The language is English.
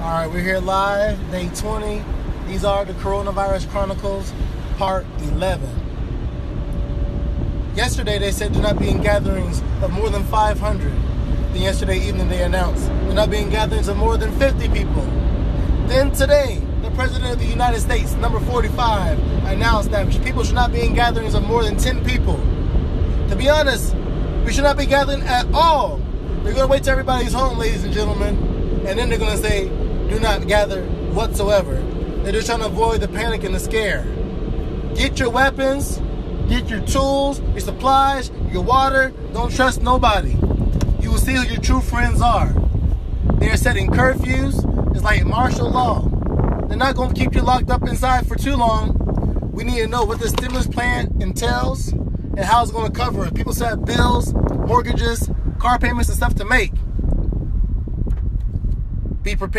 Alright, we're here live, day 20. These are the Coronavirus Chronicles, part 11. Yesterday they said do not be in gatherings of more than 500. Then yesterday evening they announced do not be in gatherings of more than 50 people. Then today, the President of the United States, number 45, announced that people should not be in gatherings of more than 10 people. To be honest, we should not be gathering at all. They're going to wait till everybody's home, ladies and gentlemen, and then they're going to say, do not gather whatsoever. They're just trying to avoid the panic and the scare. Get your weapons, get your tools, your supplies, your water. Don't trust nobody. You will see who your true friends are. They're setting curfews. It's like martial law. They're not going to keep you locked up inside for too long. We need to know what the stimulus plan entails and how it's going to cover it. People still have bills, mortgages, car payments, and stuff to make. Be prepared.